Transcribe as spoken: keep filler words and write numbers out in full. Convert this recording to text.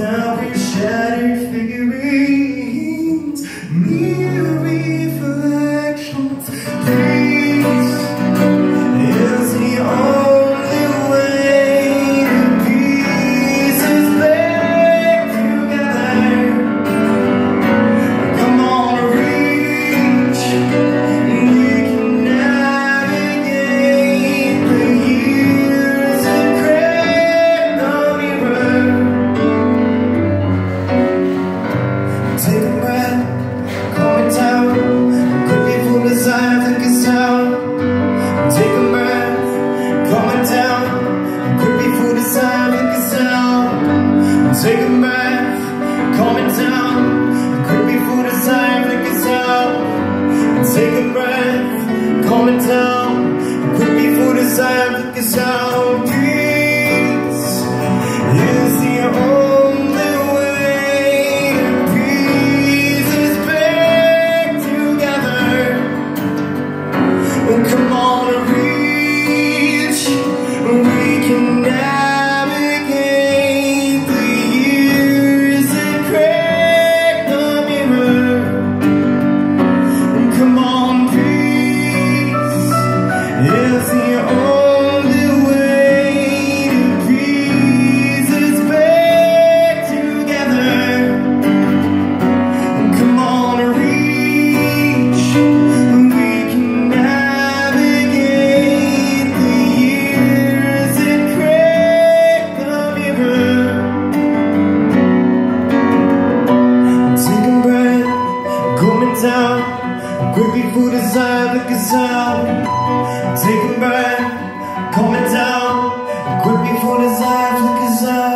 now we're shattered figurines, mere reflections. Peace is the only way to pieces back together. Come on, reach, and you can navigate the years and crack the mirror. Take a breath, calm it down. Take a breath, calm it down. Could be food aside, like it's out. Take a breath, calm it down. Could be food aside, like it's out. Peace is the only way to pieces back together. Well, come on, reach. We can now. Grippy food aside, look us out. Take a breath, calm it down. Grippy food aside, look us out.